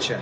culture.